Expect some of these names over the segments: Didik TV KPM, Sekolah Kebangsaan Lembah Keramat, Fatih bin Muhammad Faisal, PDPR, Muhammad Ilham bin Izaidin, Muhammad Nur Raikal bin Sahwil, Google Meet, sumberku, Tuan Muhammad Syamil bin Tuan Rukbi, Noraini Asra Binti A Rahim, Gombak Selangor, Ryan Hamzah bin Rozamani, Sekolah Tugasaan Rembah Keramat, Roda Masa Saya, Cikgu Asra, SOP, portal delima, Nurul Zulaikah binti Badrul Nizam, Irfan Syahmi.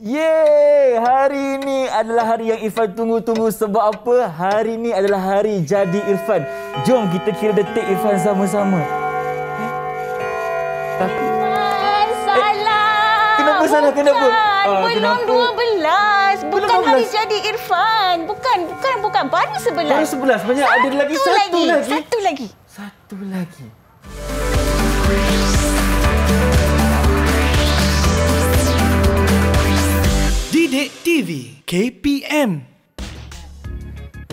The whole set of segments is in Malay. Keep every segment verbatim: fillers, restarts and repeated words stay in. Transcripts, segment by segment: Yeay, hari ini adalah hari yang Irfan tunggu-tunggu sebab apa? Hari ini adalah hari jadi Irfan. Jom kita kira detik Irfan sama-sama. Eh? Tapi salah. Eh, kenapa bukan, salah? Kenapa? Ah, belum dua belas. Bukan dua belas. Hari jadi Irfan. Bukan, bukan, bukan. Baru sebelas. Baru sebelas. Banyak satu ada lagi satu lagi. lagi. Satu lagi. Satu lagi. Didik T V K P M.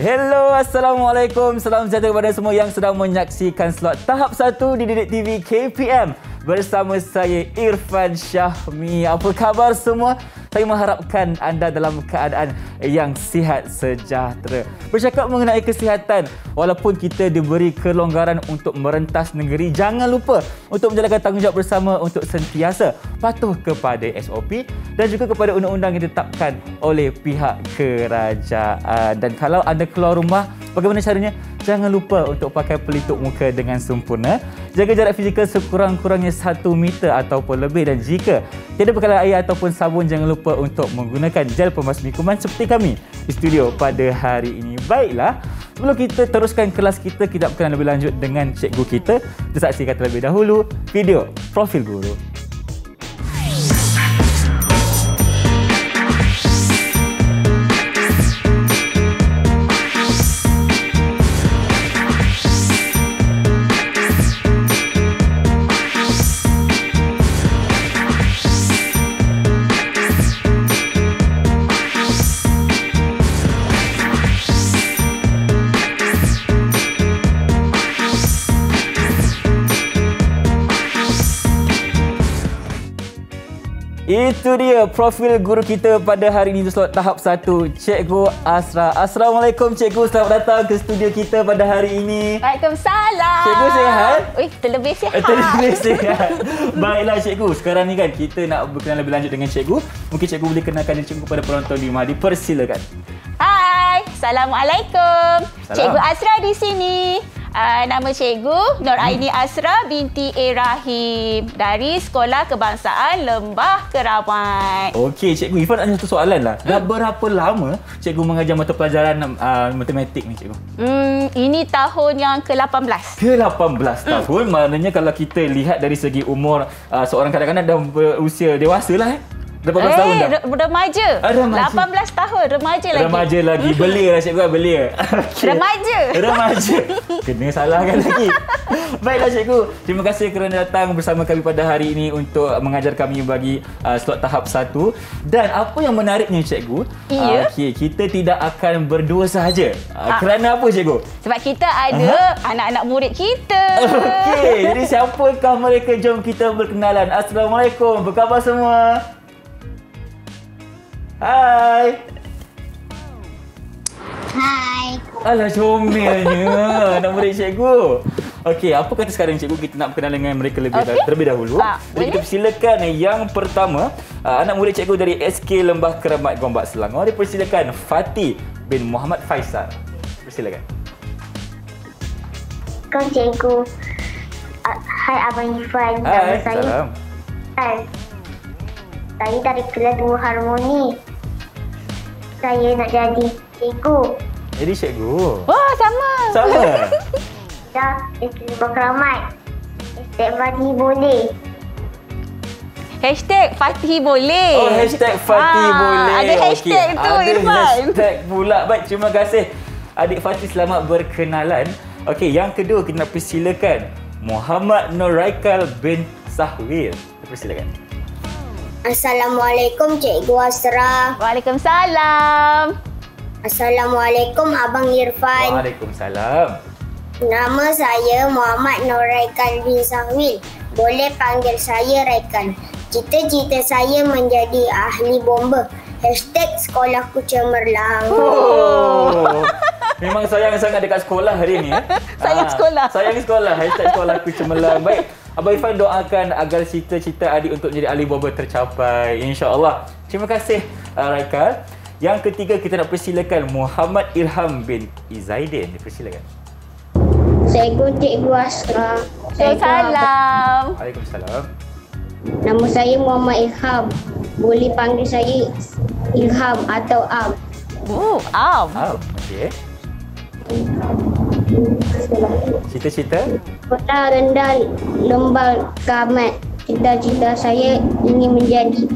Hello, Assalamualaikum. Salam sejahtera kepada semua yang sedang menyaksikan slot tahap satu di Didik T V K P M. Bersama saya Irfan Syahmi. Apa khabar semua? Saya mengharapkan anda dalam keadaan yang sihat sejahtera. Bercakap mengenai kesihatan, walaupun kita diberi kelonggaran untuk merentas negeri, jangan lupa untuk menjalankan tanggungjawab bersama untuk sentiasa patuh kepada S O P dan juga kepada undang-undang yang ditetapkan oleh pihak kerajaan. Dan kalau anda keluar rumah, bagaimana caranya? Jangan lupa untuk pakai pelitup muka dengan sempurna. Jaga jarak fizikal sekurang-kurangnya satu meter ataupun lebih. Dan jika tiada bekalan air ataupun sabun, jangan lupa untuk menggunakan gel pemasmi kuman seperti kami di studio pada hari ini. Baiklah, sebelum kita teruskan kelas kita, kita berkenalan lebih lanjut dengan cikgu kita. Kita saksikan terlebih dahulu video profil guru. Itu dia profil guru kita pada hari ini slot tahap satu, Cikgu Asra. Assalamualaikum Cikgu, selamat datang ke studio kita pada hari ini. Waalaikumsalam. Cikgu sihat? Ui, terlebih sihat. Eh, terlebih sihat. Baiklah Cikgu, sekarang ni kan kita nak berkenalan lebih lanjut dengan Cikgu. Mungkin Cikgu boleh kenalkan diri Cikgu pada penonton di rumah. Dipersilakan. Hai, Assalamualaikum. Salam. Cikgu Asra di sini. Uh, nama cikgu Noraini Asra binti A Rahim dari Sekolah Kebangsaan Lembah Keramat. Okey, cikgu Irfan ada satu soalan lah. Hmm. Dah berapa lama cikgu mengajar mata pelajaran uh, matematik ni cikgu? Hmm, ini tahun yang ke lapan belas. ke lapan belas tahun. Hmm. Maknanya kalau kita lihat dari segi umur, uh, seorang kadang-kadang dah berusia dewasa lah eh. lapan belas eh, tahun dah. Remaja. Ah, remaja. lapan belas tahun, remaja lagi. Remaja lagi. Belia cikgu, belia. Okay. Remaja. Remaja. Kena salahkan lagi. Baiklah cikgu, terima kasih kerana datang bersama kami pada hari ini untuk mengajar kami bagi uh, slot tahap satu. Dan apa yang menariknya cikgu, yeah. uh, okay, kita tidak akan berdua sahaja. Uh, ah. Kerana apa cikgu? Sebab kita ada anak-anak murid kita. Okey, jadi siapakah mereka? Jom kita berkenalan. Assalamualaikum. Apa khabar semua? Hai. Hai. Alah, comelnya. Nak murid cikgu. Okey, apa kata sekarang cikgu kita nak berkenalan dengan mereka lebih okay. dah, terlebih dahulu. Ha, jadi kita persilakan yang pertama, anak murid cikgu dari S K Lembah Keramat Gombak Selangor. Dipersilakan Fatih bin Muhammad Faisal. Persilakan. Kau cikgu. Hai Abang Irfan. Hai, salam. Hai. Saya dari kelas dua harmoni. Saya nak jadi cikgu. Jadi cikgu? Wah, sama! Sama? Dah, S K Berkeramat. Hashtag Fatih boleh. Hashtag Fatih boleh. Oh, hashtag Fatih ah, boleh. Ada hashtag okay. tu, ada Irfan. Ada hashtag pula. Baik, terima kasih. Adik Fatih, selamat berkenalan. Okey, yang kedua kita nak persilakan Muhammad Nur Raikal bin Sahwil. Persilakan. Assalamualaikum Cikgu Asra. Waalaikumsalam. Assalamualaikum Abang Irfan. Waalaikumsalam. Nama saya Muhammad Nur Raikal bin Sahwil. Boleh panggil saya Raikal. Cita-cita saya menjadi ahli bomba. Hashtag sekolahku cemerlang. Oh. Memang sayang sangat dekat sekolah hari ini. Eh? Sayang ah, sekolah. Sayang sekolah. Hashtag sekolahku cemerlang. Baik. Abang Irfan doakan agar cita-cita adik untuk menjadi ahli bomba tercapai, insya-Allah. Terima kasih Raikal. Yang ketiga kita nak persilakan Muhammad Ilham bin Izaidin. Persilakan. Cikgu Cikgu Asra. Assalamualaikum. Waalaikumsalam. Nama saya Muhammad Ilham. Boleh panggil saya Ilham atau Am. Oh, Am. Am, okey. Cita-cita? Sekolah Rendah Lembah Keramat. Cita-cita saya ingin menjadi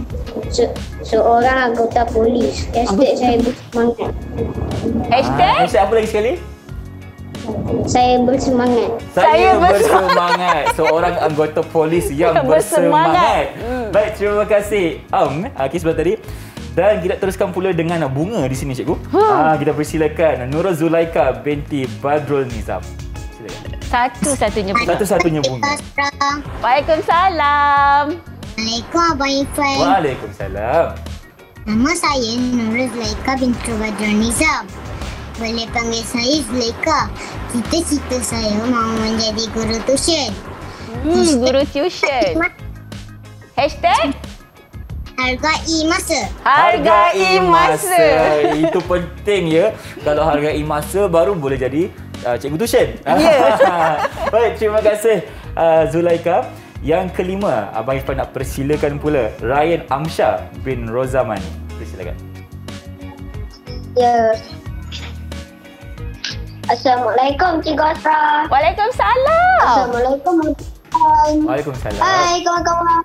se seorang anggota polis. Hashtag saya bersemangat. Hashtag? Hashtag apa lagi sekali? Saya bersemangat. Saya bersemangat. Seorang anggota polis yang bersemangat. bersemangat. Baik, terima kasih Am. Um, kisah tadi. Dan kita teruskan pula dengan bunga di sini, cikgu. Hmm. Ah, kita persilakan Nurul Zulaikah binti Badrul Nizam. Silakan. Satu-satunya bunga. Satu-satunya bunga. Waalaikumsalam. Waalaikumsalam, Abang Irfan. Waalaikumsalam. Nama saya Nurul Zulaikah binti Badrul Nizam. Boleh panggil saya Zulaikah. Cita-cita saya mahu menjadi guru tuisyen. Hmm, guru tuisyen. Hashtag? Hargai masa. Hargai masa. masa. Itu penting ya. Kalau hargai masa baru boleh jadi uh, cikgu tuisyen. Ya. Baik, terima kasih uh, Zulaikah. Yang kelima, Abang Irfan nak persilakan pula Ryan Hamzah bin Rozamani. Persilakan. Ya. Assalamualaikum, Cikgu Asra. Waalaikumsalam. Assalamualaikum. Waalaikumsalam. Hai, kawan-kawan.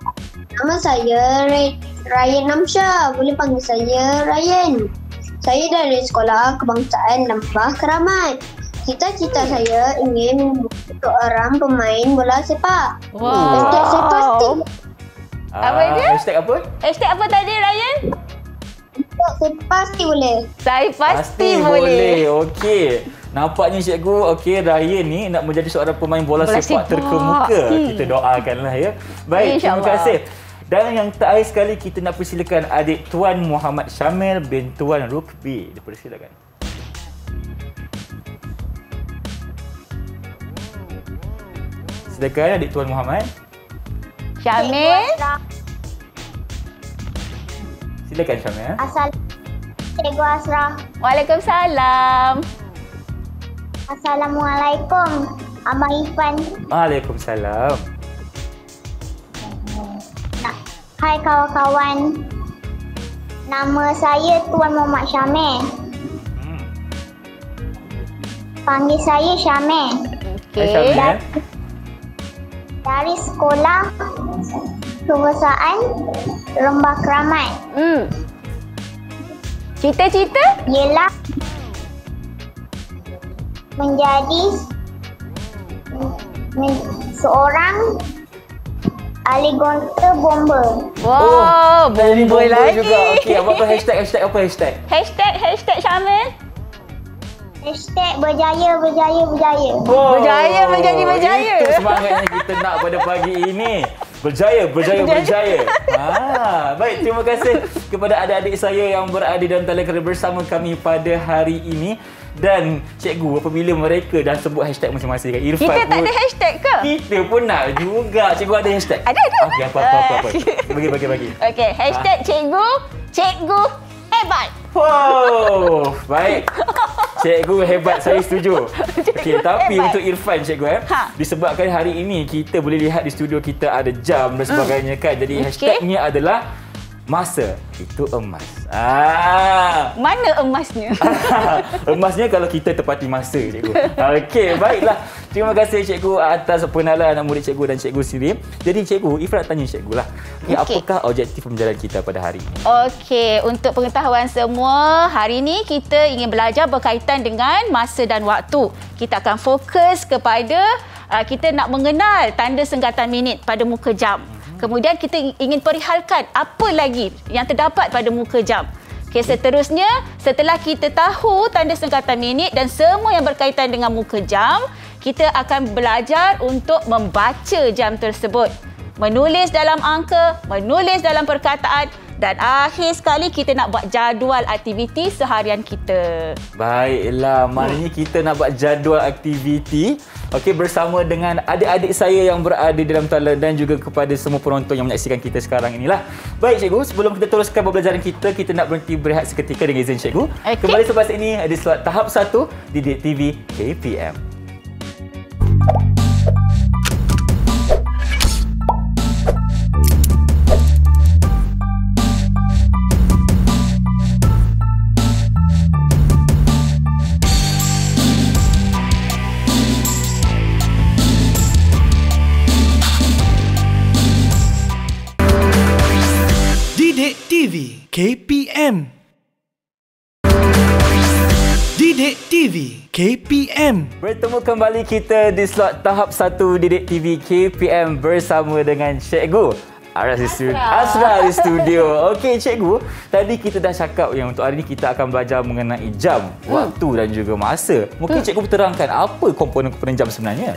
Nama saya Ryan Hamzah. Boleh panggil saya Ryan. Saya dari Sekolah Kebangsaan Lembah Keramat. Cita-cita saya ingin menjadi seorang pemain bola sepak. Wow. Hashtag saya pasti. Ah, apa dia? Hashtag apa? Hashtag apa tadi, Ryan? Saya pasti boleh. Saya pasti, pasti boleh. boleh. Okey. Nampaknya cikgu, okey, Ryan ni nak menjadi seorang pemain bola, bola sepak, sepak terkemuka. Hmm. Kita doakanlah ya. Baik, terima kasih. Dan yang terakhir sekali kita nak persilakan adik Tuan Muhammad Syamil bin Tuan Rukbi. Dipersilakan. Silakan adik Tuan Muhammad Syamil. Silakan Syamil. Assalamualaikum Cikgu Asra. Waalaikumsalam. Assalamualaikum, Abang Irfan. Waalaikumsalam. Hai kawan-kawan. Nama saya Tuan Muhammad Syamil. Hmm. Panggil saya Syamil. Okey. Dari, dari Sekolah Tugasaan Rembah Keramat. Hmm. Cita-cita? Ialah menjadi men, seorang aligonta bomba. Wow, oh, bomba, bomba lagi. Okey, apa hashtag hashtag apa hashtag? Hashtag hashtag Syamil. Hashtag berjaya berjaya berjaya. Oh, berjaya menjadi berjaya. Itu semangatnya kita nak pada pagi ini. Berjaya, berjaya, berjaya. Ah, baik, terima kasih kepada adik-adik saya yang berada dalam talian bersama kami pada hari ini. Dan cikgu apabila mereka dah sebut hashtag masing-masing kan, Irfan kita pun, tak ada hashtag ke? Kita pun nak juga. Cikgu ada hashtag? Ada, ada. Okey, apa, apa, apa, apa. Bagi, bagi, bagi. Okey, hashtag ah. cikgu, cikgu hebat. Wow, baik. Cikgu hebat, saya setuju. Okey, tapi hebat. Untuk Irfan cikgu eh, ha. disebabkan hari ini kita boleh lihat di studio kita ada jam dan sebagainya hmm. kan. Jadi okay. hashtagnya adalah masa itu emas. Ah. Mana emasnya? Emasnya kalau kita tepati masa, cikgu. Okey, baiklah. Terima kasih cikgu atas pengenalan anak murid cikgu dan cikgu sendiri. Jadi cikgu, Ifrat tanya cikgu lah. Okay. Apakah objektif pembelajaran kita pada hari ini? Okey, untuk pengetahuan semua, hari ini kita ingin belajar berkaitan dengan masa dan waktu. Kita akan fokus kepada kita nak mengenal tanda sengatan minit pada muka jam. Kemudian kita ingin perihalkan apa lagi yang terdapat pada muka jam. Okey, seterusnya setelah kita tahu tanda sengatan minit dan semua yang berkaitan dengan muka jam, kita akan belajar untuk membaca jam tersebut. Menulis dalam angka, menulis dalam perkataan dan akhir sekali kita nak buat jadual aktiviti seharian kita. Baiklah, maknanya kita nak buat jadual aktiviti. Okey, bersama dengan adik-adik saya yang berada dalam talian dan juga kepada semua penonton yang menyaksikan kita sekarang inilah. Baik cikgu, sebelum kita teruskan pembelajaran kita, kita nak berhenti berehat seketika dengan izin cikgu. Okay. Kembali selepas ini ada slot tahap satu di Didik T V K P M. Didik T V K P M. Didik T V K P M. Bertemu kembali kita di slot tahap satu Didik T V K P M bersama dengan Cikgu Asra, Asra di studio. Okey Cikgu, tadi kita dah cakap yang untuk hari ini kita akan belajar mengenai jam, hmm. waktu dan juga masa. Mungkin hmm. Cikgu terangkan apa komponen-komponen jam sebenarnya?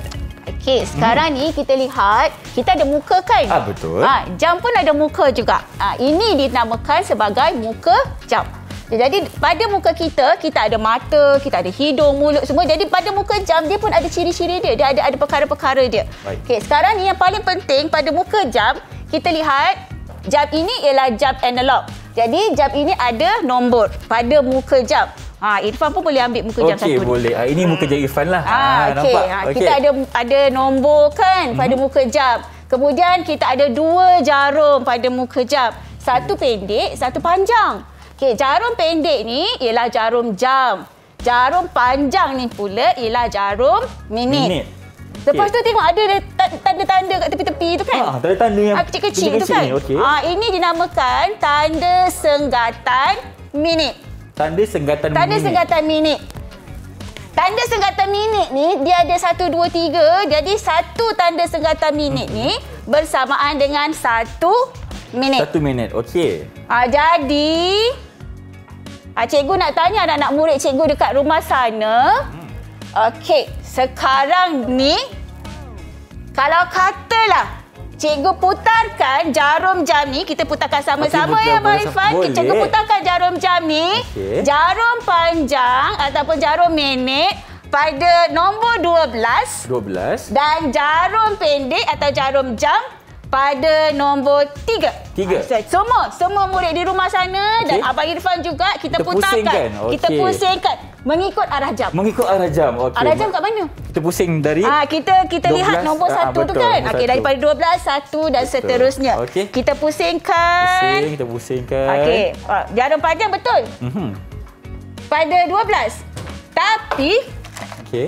Okey, sekarang hmm. ni kita lihat, kita ada muka kan? Ah, betul. Ha, jam pun ada muka juga. Ha, ini dinamakan sebagai muka jam. Jadi pada muka kita, kita ada mata, kita ada hidung, mulut semua. Jadi pada muka jam dia pun ada ciri-ciri dia. Dia ada ada perkara-perkara dia. Okey, sekarang ni yang paling penting pada muka jam, kita lihat jam ini ialah jam analog. Jadi jam ini ada nombor pada muka jam. Ha, Irfan pun boleh ambil muka jam okay, satu. Okey, boleh. Ha, ini muka jam Irfan lah. Ha, ha, okay. Nampak? Ha, kita okay. ada ada nombor kan mm-hmm. pada muka jam. Kemudian kita ada dua jarum pada muka jam. Satu pendek, satu panjang. Okey, jarum pendek ni ialah jarum jam. Jarum panjang ni pula ialah jarum minit. minit. Okay. Lepas tu tengok ada tanda-tanda kat tepi-tepi tu kan? Ha, ada tanda yang kecil-kecil tu kan? Okay. Ha, ini dinamakan tanda senggatan minit. Tanda senggatan minit. Tanda senggatan minit. Tanda senggatan minit ni dia ada satu, dua, tiga. Jadi satu tanda senggatan minit hmm. ni bersamaan dengan satu minit. Satu minit, okey. Ha, jadi, ha, cikgu nak tanya anak-anak murid cikgu dekat rumah sana. Hmm. Okey, sekarang ni, kalau katalah cikgu putarkan jarum jam ni, kita putarkan sama-sama ya Abang Irfan. Cikgu putarkan jarum jam ni, okay. jarum panjang ataupun jarum minit pada nombor dua belas, dua belas dan jarum pendek atau jarum jam pada nombor tiga. tiga. Semua, semua murid di rumah sana okay. dan Abang Irfan juga kita, kita putarkan. Pusingkan. Okay. Kita pusingkan. Mengikut arah jam. Mengikut arah jam. Okey. Arah jam kat mana? Kita pusing dari ah kita kita dua belas, lihat nombor satu ah, tu kan. Okey, daripada dua belas, satu dan betul. seterusnya. Okay. Kita pusingkan. Pusing, kita pusingkan. Okey. Ah, jarum panjang betul. Mm-hmm. Pada dua belas. Tapi okey.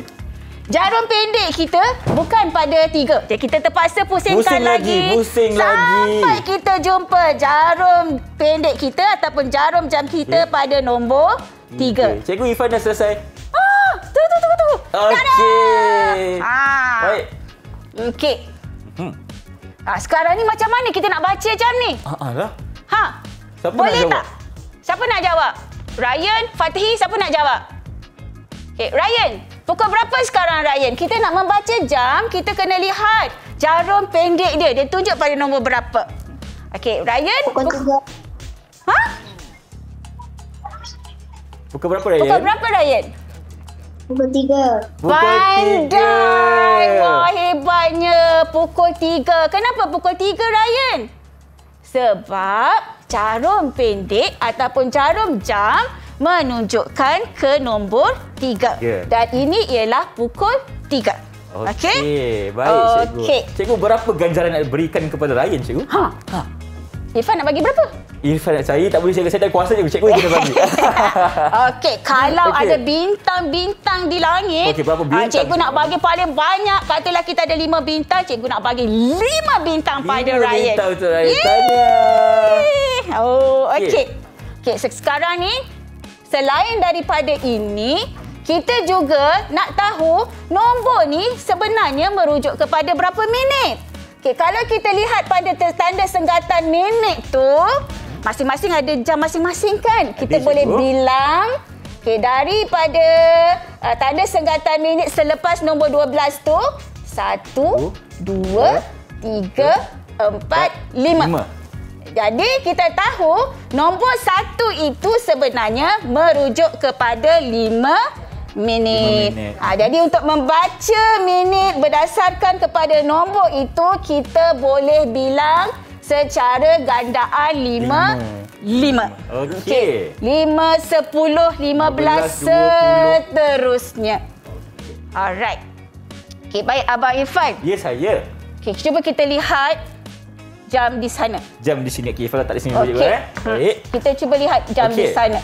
Jarum pendek kita bukan pada tiga. Jadi kita terpaksa pusingkan pusing lagi, pusing lagi sampai kita jumpa jarum pendek kita ataupun jarum jam kita okay. pada nombor tiga. Okay. Cikgu Irfan dah selesai. Ah, tunggu tunggu tunggu tunggu. Okey. Ah. Baik. Okey. Hmm. Ah, sekarang ni macam mana kita nak baca jam ni? Ha ah, lah. Ha. Siapa boleh nak jawab? Tak? Siapa nak jawab? Ryan, Fatih, siapa nak jawab? Okey, Ryan. Pukul berapa sekarang, Ryan? Kita nak membaca jam, kita kena lihat jarum pendek dia. Dia tunjuk pada nombor berapa. Okey, Ryan. Pukul tiga. Ha? Pukul berapa, Ryan? Pukul berapa, Ryan? Pukul tiga. Pandai! Wah, hebatnya. Pukul tiga. Kenapa pukul tiga, Ryan? Sebab jarum pendek ataupun jarum jam menunjukkan ke nombor tiga. Yeah. Dan ini ialah pukul tiga. Okey. Okay? Baik, Cikgu. Okay. Cikgu, berapa ganjaran nak berikan kepada Ryan, Cikgu? Ha. Ha. Irfan nak bagi berapa? Irfan nak cari, tak boleh saya tak kuasa je. Cikgu kita bagi. Okey, kalau okay. ada bintang-bintang di langit, okay, berapa bintang, cikgu nak bagi paling banyak. Katalah kita ada lima bintang, cikgu nak bagi lima bintang lima pada Ryan. Bintang untuk Ryan. Tanya. Oh, okey. Okey, okay, sekarang ni selain daripada ini, kita juga nak tahu nombor ni sebenarnya merujuk kepada berapa minit. Okay, kalau kita lihat pada tanda senggatan minit tu, masing-masing ada jam masing-masing kan? Kita Habis boleh itu. bilang okay, daripada uh, tanda senggatan minit selepas nombor dua belas tu, satu, dua, tiga, empat, lima. Jadi kita tahu nombor satu itu sebenarnya merujuk kepada lima minit. minit. Ha, jadi untuk membaca minit berdasarkan kepada nombor itu, kita boleh bilang secara gandaan lima. Lima. Okey. Lima, sepuluh, lima belas, seterusnya. Alright. Okey, baik Abang Irfan. Ya, saya. Okey, cuba kita lihat jam di sana. Jam di sini. Okey, Ifah tak di sini okay. juga eh. Baik. Kita cuba lihat jam okay. di sana.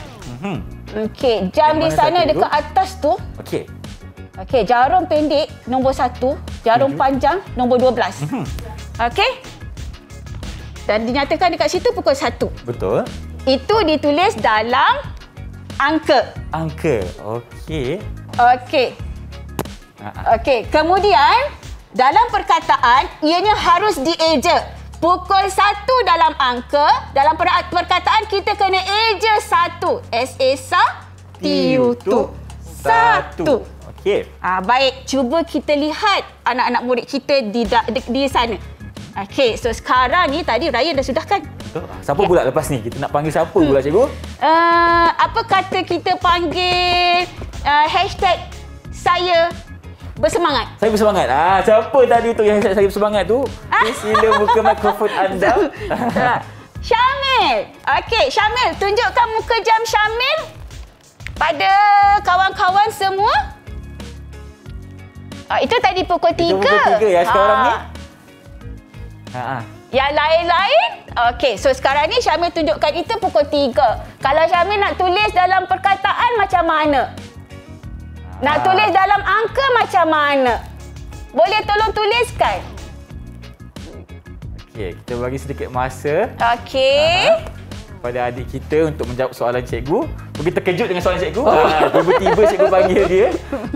Mhm. Okey, jam, jam di sana dekat dulu? atas tu. Okey. Okey, jarum pendek nombor satu, jarum tujuh. Panjang nombor dua belas. Mhm. Okey. dan dinyatakan dekat situ pukul satu. Betul. Itu ditulis dalam angka. Angka. Okey. Okey. Okey. Kemudian dalam perkataan ianya harus dieja. Pukul satu dalam angka, dalam perkataan kita kena eja satu. S A S A T U T U. Satu. Okey. Ah, baik, cuba kita lihat anak-anak murid kita di, di, di sana. Okey, so sekarang ni tadi Ryan dah sudahkan. Betul. Siapa okay. pula lepas ni? Kita nak panggil siapa hmm. pula, cikgu? Uh, apa kata kita panggil uh, hashtag saya bersemangat. Saya bersemangat. Ah, siapa tadi tu yang saya bersemangat tu? Sila buka mikrofon anda. Syamil. Okey, Syamil, tunjukkan muka jam Syamil pada kawan-kawan semua. Ah, itu tadi pukul tiga. Itu pukul tiga ya sekarang ha. ni. Ha ah. Yang lain-lain. Okey, so sekarang ni Syamil tunjukkan itu pukul tiga. Kalau Syamil nak tulis dalam perkataan macam mana? Nak tulis dalam angka macam mana? Boleh tolong tuliskan? Okey, kita bagi sedikit masa. Okey. Pada adik kita untuk menjawab soalan cikgu. Pergi terkejut dengan soalan cikgu. Oh. Ha, tiba-tiba cikgu panggil dia.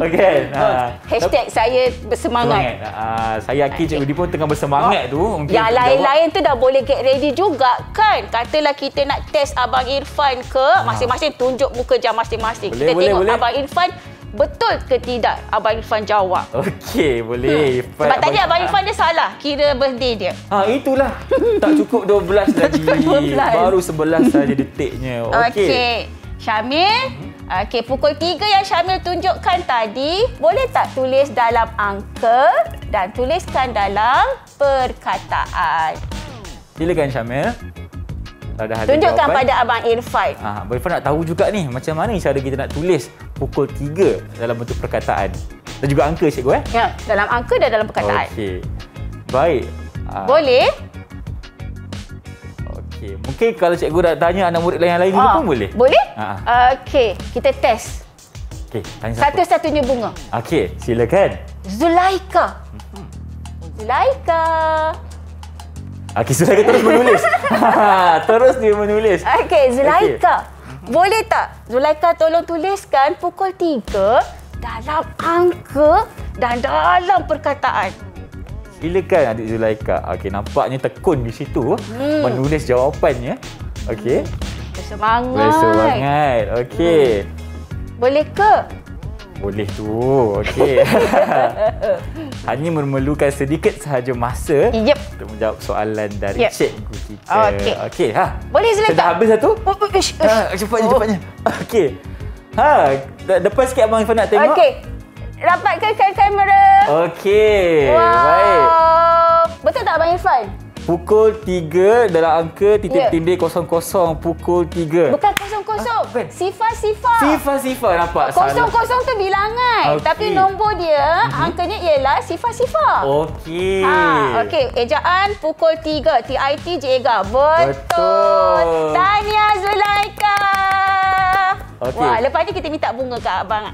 Okey. Ha. Hashtag saya bersemangat. Ha, saya yakin okay. cikgu dia pun tengah bersemangat oh. tu. Yang lain-lain tu dah boleh get ready juga kan. Katalah kita nak test Abang Irfan ke. Masing-masing tunjuk muka jam masing-masing. Kita boleh, tengok boleh. Abang Irfan. Betul ke tidak Abang Irfan jawab? Okey, boleh. Hmm. Sebab tadi Abang Irfan dia salah. Kira birthday dia. Ha, itulah. Tak cukup dua belas lagi. dua belas. Baru sebelas saja detiknya. Okey. Okey. Syamil, okey, pukul tiga yang Syamil tunjukkan tadi, boleh tak tulis dalam angka dan tuliskan dalam perkataan? Silakan Syamil. Tunjukkan jawapan pada Abang Irfan. Ah, Abang Irfan nak tahu juga ni macam mana cara kita nak tulis pukul tiga dalam bentuk perkataan. Dan juga angka, cikgu eh? Ya, dalam angka dan dalam perkataan. Okey. Baik. Boleh? Okey. Mungkin kalau cikgu nak tanya anak murid lain yang lain ah. pun boleh? Boleh? Ah. Okey, kita test. Okey, tanya siapa? Satu-satunya bunga. Okey, silakan. Zulaikah. Hmm. Zulaikah. Okey, Zulaikah terus menulis. Terus dia menulis. Okey, Zulaikah. Okay. Boleh tak Zulaikah tolong tuliskan pukul tiga dalam angka dan dalam perkataan? Silakan adik Zulaikah. Okey, nampaknya tekun di situ hmm. menulis jawapannya. Okey. Bersemangat. Bersemangat. Okey. Hmm. Boleh ke? Boleh tu. Okey. Hanya memerlukan sedikit sahaja masa yep. untuk menjawab soalan dari yep. cikgu kita. Okey. Okey. Ha. Boleh silakan. Dah habis satu? Oh, oh, ish, ish. Ha, cepatnya, cepatnya. Oh. Okey. Ha, depan sikit Abang Irfan nak tengok. Okey. Rapatkan kamera. Okey. Wow. Baik. Betul tak Abang Irfan? Pukul tiga dalam angka titik yeah. tindih kosong kosong pukul tiga. Bukan kosong kosong. Ah, sifar-sifar. Sifar-sifar nampak. kosong kosong tu bilangan. Okay. Tapi nombor dia, mm-hmm. angkanya ialah sifar-sifar. Okey. Ha, okey, ejaan pukul tiga. T I T J E G A. Betul. Betul. Tahniah Zulaikah. Okay. Wah, lepas ni kita minta bunga kat abang.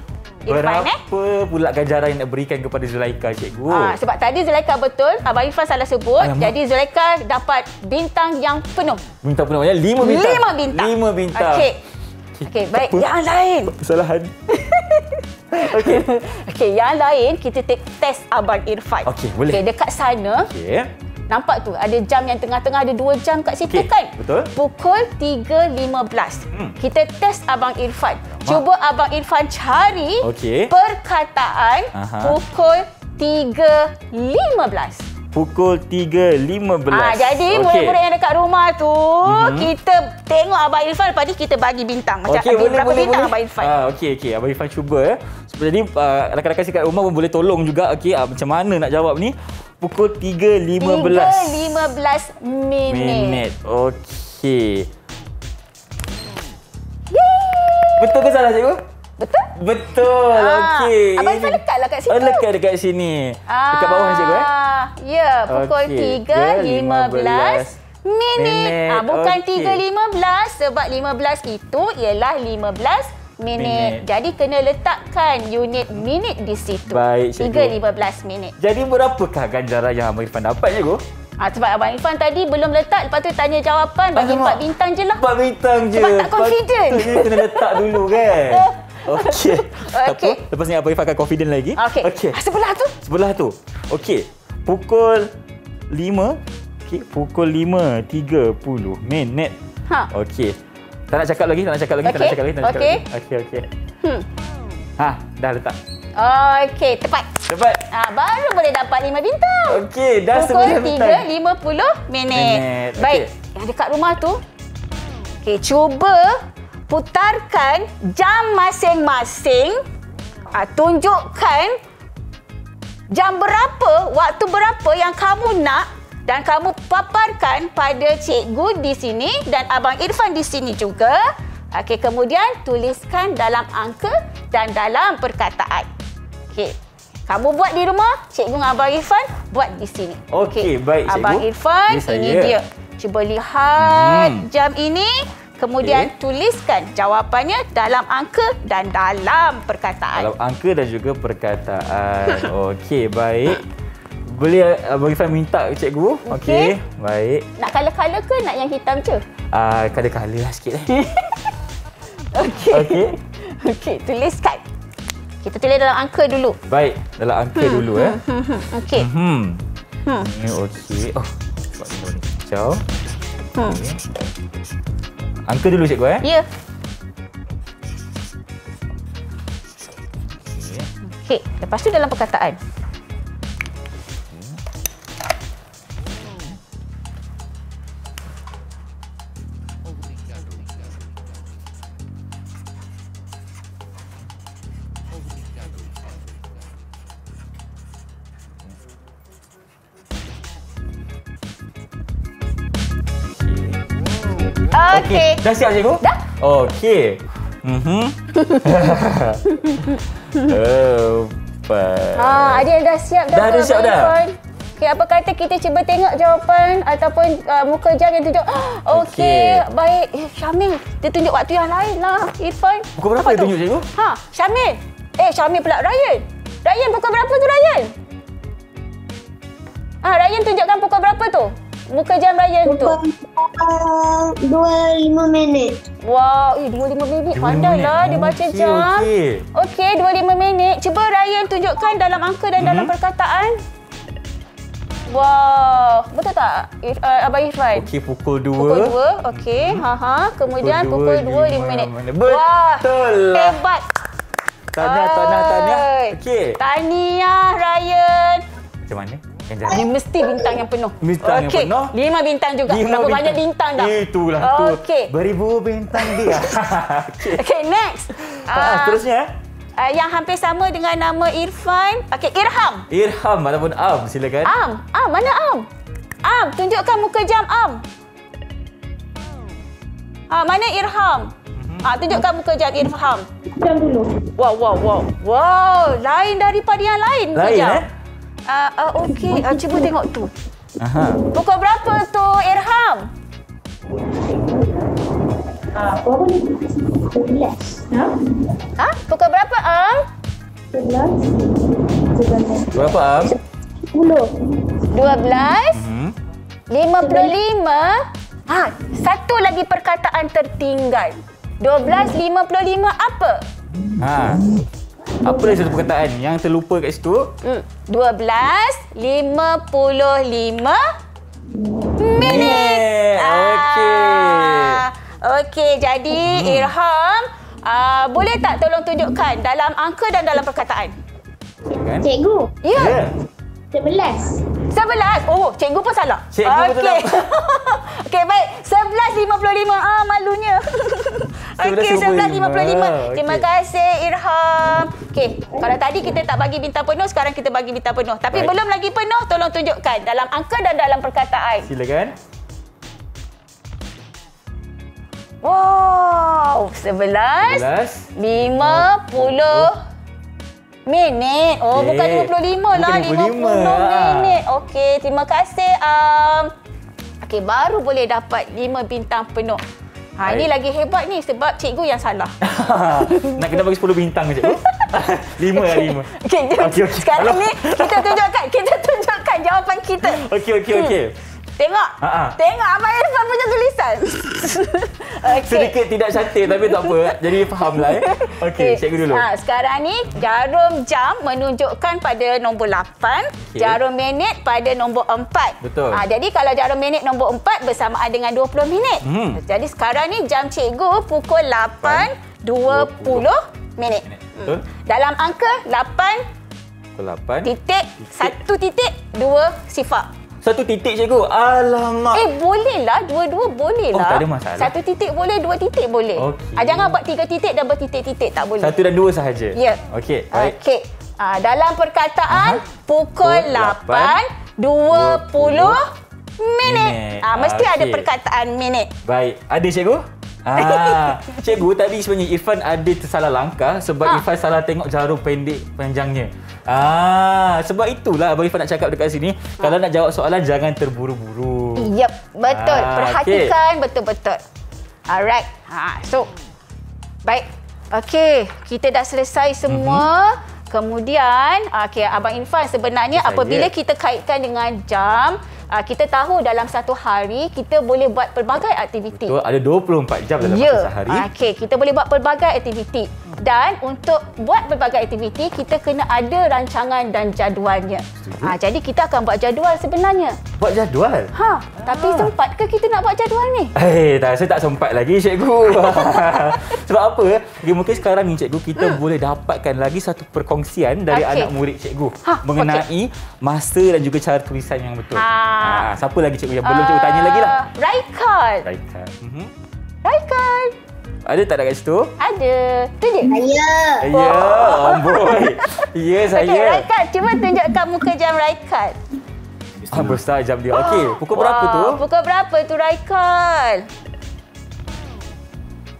Irfan, berapa eh? pula ganjaran yang nak berikan kepada Zulaikah, cikgu? Ah, sebab tadi Zulaikah betul, Abang Irfan salah sebut. Alamak. Jadi Zulaikah dapat bintang yang penuh. Bintang penuh, ya? Lima bintang. Lima bintang. Lima bintang. Okey. Okey, baik. Apa? Yang lain. Kesalahan. Okey. Okey, yang lain kita take test Abang Irfan. Okey, boleh. Okey, dekat sana. Okey. Nampak tu ada jam yang tengah-tengah, ada dua jam kat situ okay, kan? Betul. Pukul tiga lima belas. Hmm. Kita test Abang Irfan. Alamak. Cuba Abang Irfan cari okay. perkataan Aha. pukul tiga lima belas. Pukul tiga lima belas. Ah, jadi okay. murid-murid yang dekat rumah tu, mm-hmm. kita tengok Abang Irfan, lepas ni kita bagi bintang. Macam okay, boleh, berapa boleh, bintang boleh. Abang Irfan? Ah, okey, okey. Abang Irfan cuba. Jadi uh, rakan-rakan dekat rumah pun boleh tolong juga. Okey, uh, macam mana nak jawab ni? Pukul tiga lima belas. tiga lima belas minit. Minit. Okey. Betul ke salah, cikgu? Betul. Betul. Ah, okey. Abang Irfan dekatlah kat situ. Dekat dekat sini. Ah, dekat bawah cikgu eh? Ya, pukul okay. tiga lima belas. Minit. minit. Ah, bukan okay. tiga lima belas sebab lima belas itu ialah lima belas minit. minit. Jadi kena letakkan unit minit di situ. Baik, tiga lima belas minit. Jadi berapakah ganjaran yang Abang Irfan dapat, cikgu? Ha, sebab Abang Irfan tadi belum letak, lepas tu tanya jawapan bagi empat bintang je lah. Empat bintang je. Sebab tak confident. Patutnya kena letak dulu kan. Okey. Okey. Lepas ni Abang Irfan akan confident lagi. Okey. Okay. Sebelah tu. Sebelah tu. Okey. Pukul lima. Okey. Pukul lima tiga puluh minit. Ha. Okey. Tak nak cakap lagi, tak nak cakap lagi, okay. tak nak cakap lagi, tak nak cakap okay. lagi. Okey, okey. Hmm. Ha, dah letak. Okey, tepat. Tepat. Ha, baru boleh dapat lima bintang. Okey, dah semua bintang. Pukul tiga lima puluh minit. minit. Baik, okay. Yang dekat rumah tu. Okey, cuba putarkan jam masing-masing. Ha, tunjukkan jam berapa, waktu berapa yang kamu nak. Dan kamu paparkan pada cikgu di sini dan Abang Irfan di sini juga. Okey, kemudian tuliskan dalam angka dan dalam perkataan. Okey. Kamu buat di rumah, cikgu dengan Abang Irfan buat di sini. Okey, okay, baik cikgu. Abang Irfan, ini, ini dia. Cuba lihat hmm. jam ini, kemudian okay. tuliskan jawapannya dalam angka dan dalam perkataan. Dalam angka dan juga perkataan. Okey, baik. Boleh Abang Irfan minta cikgu? Okey. Okay. Baik. Nak kala-kala ke nak yang hitam je? Ah, uh, kala-kala lah sikit eh. Okey. Okey. Okey, tuliskan. Kita tulis dalam angka dulu. Baik, dalam angka hmm. dulu eh. Okey. Hmm. Hmm. Ini okey. Oh. Ciao. Hmm. Okay. Angka dulu cikgu eh? Ya. Yeah. Okey, lepas tu dalam perkataan. Okey. Dah siap cikgu? Dah. Okey. Mhm. Oh, baik. Ha, ada yang dah siap dah. Dah ada siap dah. Okey, apa kata kita cuba tengok jawapan ataupun uh, muka jam yang tunjuk. Okey, okay. Baik. Eh, Syamil, dia tunjuk waktu yang lainlah. Irfan. Pukul berapa dia tunjuk cikgu? Ha, Syamil. Eh, Syamil pula Ryan. Ryan pukul berapa tu Ryan? Ah, Ryan tunjukkan pukul berapa tu? Muka jam Ryan tu. dua puluh lima minit. Wow, eh, dua puluh lima minit. Pandailah dia baca okay, jam. Okey, okay, dua puluh lima minit. Cuba Ryan tunjukkan dalam angka dan mm -hmm. dalam perkataan. Wow, betul tak uh, Abang Irfan? Okey, pukul dua. Pukul dua, okey. Mm -hmm. Ha -ha. Kemudian pukul dua lima minit. Betul. Wah, hebat. Tahniah, tahniah, tahniah. Okey. Tahniah Ryan. Macam mana? Ini mesti bintang yang penuh. Bintang okay. yang penuh. Lima bintang juga. Berapa banyak bintang dah? Itulah tu. Okay. Beribu bintang dia. Okey, okay, next. Ah, terusnya uh, yang hampir sama dengan nama Irfan. Okey, Irham. Irham ataupun Am, silakan. Am. Am, mana Am? Am, tunjukkan muka jam Am. Ah, mana Irham? Ah, tunjukkan muka jam Irham. Jam dulu. Wow, wow, wow. Wow, lain daripada yang lain. Lain jam. eh? Uh, uh, Okey, uh, cuba tengok tu. Aha. Pukul berapa tu, Irham? Ah, pukul sebelas. Ha? Ha? Pukul berapa, Am? sebelas. Berapa, Am? sepuluh. dua belas. Hmm. lima puluh lima. Ha, satu lagi perkataan tertinggal. dua belas lima puluh lima apa? Ha. Apa lagi satu perkataan yang terlupa kat situ? dua belas lima puluh lima minit. Yeah, okey. Okey, jadi Irham, uh, boleh tak tolong tunjukkan dalam angka dan dalam perkataan? Cikgu. Ya. Yeah. sebelas. sebelas. Oh, cikgu pun salah. Cikgu pun salah. Okey, baik. sebelas lima puluh lima. Ah, malunya. Okey, sebelas lima puluh lima. Terima okay. kasih, Irham. Okey, kalau tadi kita tak bagi bintang penuh, sekarang kita bagi bintang penuh. Tapi right. belum lagi penuh, tolong tunjukkan dalam angka dan dalam perkataan. Silakan. Wow, sebelas. lima puluh. Minit. Oh, okay. bukan dua puluh lima lah. lima puluh minit. Okey, terima kasih. Um, Okey, baru boleh dapat lima bintang penuh. Ha, ini lagi hebat ni sebab cikgu yang salah. Nak kena bagi sepuluh bintang ke cikgu? lima lah, lima. Okey, okay, okay. Sekarang Hello. ni kita tunjukkan, kita tunjukkan jawapan kita. Okey, okey, okey. Hmm. Tengok. Ha-ha. Tengok Abang Irfan punya tulisan. Okay. Sedikit tidak cantik tapi tak apa. Jadi fahamlah eh. Okey, cikgu dulu. Ha, sekarang ni jarum jam menunjukkan pada nombor lapan, okay. Jarum minit pada nombor empat. Betul. Ha, jadi kalau jarum minit nombor empat bersamaan dengan dua puluh minit. Hmm. Jadi sekarang ni jam cikgu pukul lapan dua puluh minit. Betul. Hmm. Dalam angka lapan titik satu titik dua sifar. Satu titik cikgu. Alamak. Eh bolehlah, dua-dua bolehlah. Oh, tak ada masalah. Satu titik boleh, dua titik boleh. Okay. Ah, jangan buat tiga titik dan bertitik-titik, tak boleh. Satu dan dua sahaja. Ya. Okey. Baik. Okey. Ah, dalam perkataan aha, pukul lapan dua puluh minit. Ah, mesti okay, ada perkataan minit. Baik. Ada cikgu? Ah, cikgu tadi sebenarnya Irfan ada tersalah langkah sebab ha, Irfan salah tengok jarum pendek panjangnya. Ah, sebab itulah Abang Irfan nak cakap dekat sini, ha, kalau nak jawab soalan jangan terburu-buru. Yep, betul. Ah, perhatikan betul-betul. Okay. Alright. Ha, so baik. Okey, kita dah selesai semua. Mm-hmm. Kemudian, okey Abang Irfan sebenarnya yes, apabila yeah, kita kaitkan dengan jam, kita tahu dalam satu hari kita boleh buat pelbagai aktiviti. Betul, ada dua puluh empat jam dalam ya, satu hari. Okey, kita boleh buat pelbagai aktiviti. Dan untuk buat pelbagai aktiviti, kita kena ada rancangan dan jadualnya. Ha, jadi kita akan buat jadual sebenarnya. Buat jadual? Ha, tapi ha, sempat ke kita nak buat jadual ni? Eh, hey, saya tak sempat lagi cikgu. Sebab apa? Okay, mungkin sekarang ni cikgu kita hmm, boleh dapatkan lagi satu perkongsian dari okay, anak murid cikgu ha, mengenai okay, masa dan juga cara tulisan yang betul. Ha. Ah, siapa lagi cikgu yang belum uh, cikgu tanya lagi lah? Raikal. Raikal. Mhm. Raikal. Ada tak dekat situ? Ada. Tu dia. Saya. Ya, amboi. Ya, saya. Okey, Raikal, cuba tunjukkan muka jam Raikal. Ah, besar jam dia. Okey, pukul wow, berapa tu? Pukul berapa tu Raikal?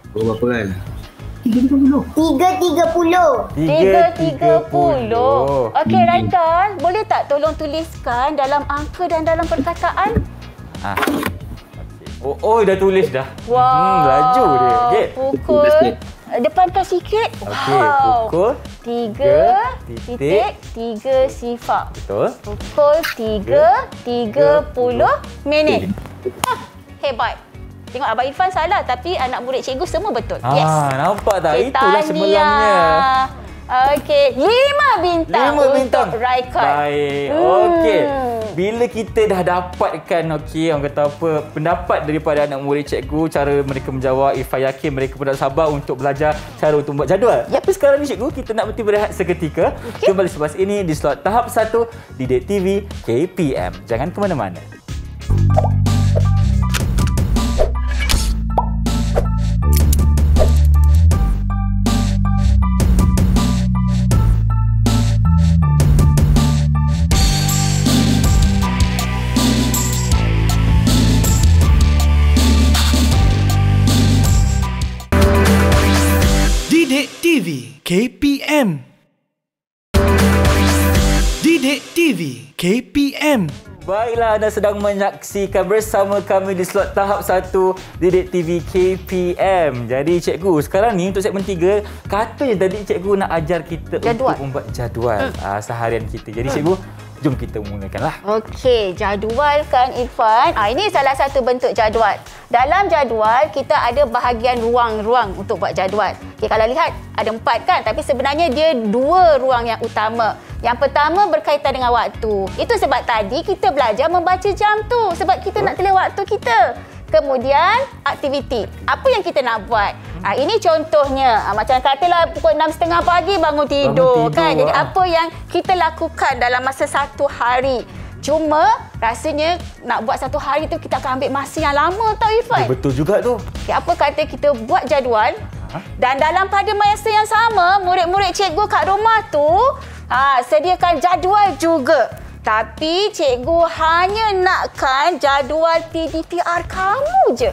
Pukul berapa kan? tiga tiga puluh. tiga tiga puluh. tiga tiga puluh. Okey Raikal, boleh tak tolong tuliskan dalam angka dan dalam perkataan? Ah. Oh, oh dah tulis dah. Wow. Hmm, laju dia. Okey. Pukul depankan sikit. Okey, pukul tiga titik tiga sifar. Betul. Pukul tiga tiga puluh minit. Ah, hebat. Tengok Abang Irfan salah tapi anak murid cikgu semua betul. Ah, yes. Nampak tak? Ketania. Itulah semalamnya. Okey, lima bintang, lima bintang untuk Raikal. Baik. Hmm. Okey. Bila kita dah dapatkan okey, orang kata apa, pendapat daripada anak murid cikgu, cara mereka menjawab, Irfan yakin mereka pun dah sabar untuk belajar cara untuk buat jadual. Tapi yep, sekarang ni cikgu kita nak berhenti berehat seketika. Okay. Kembali selepas ini di slot tahap satu di Didik T V K P M. Jangan ke mana-mana. K P M. Didik T V K P M. Baiklah, anda sedang menyaksikan bersama kami di slot tahap satu Didik T V K P M. Jadi cikgu, sekarang ni untuk segmen tiga, katanya tadi cikgu nak ajar kita jadual, untuk membuat jadual hmm, seharian kita. Jadi hmm, cikgu, jom kita mulakanlah. Okey, jadual kan Irfan. Ah, ini salah satu bentuk jadual. Dalam jadual, kita ada bahagian ruang-ruang untuk buat jadual. Okey, kalau lihat ada empat kan, tapi sebenarnya dia dua ruang yang utama. Yang pertama berkaitan dengan waktu. Itu sebab tadi kita belajar membaca jam tu. Sebab kita nak telah waktu kita. Kemudian, aktiviti. Apa yang kita nak buat? Ha, ini contohnya, ha, macam katalah pukul enam tiga puluh pagi bangun tidur, bangun tidur kan. Jadi ha, apa yang kita lakukan dalam masa satu hari. Cuma rasanya nak buat satu hari tu kita akan ambil masa yang lama tau Irfan. Betul juga tu. Okay, apa kata kita buat jadual ha? Dan dalam pada masa yang sama murid-murid cikgu kat rumah tu ha, sediakan jadual juga. Tapi cikgu hanya nakkan jadual P D P R kamu je.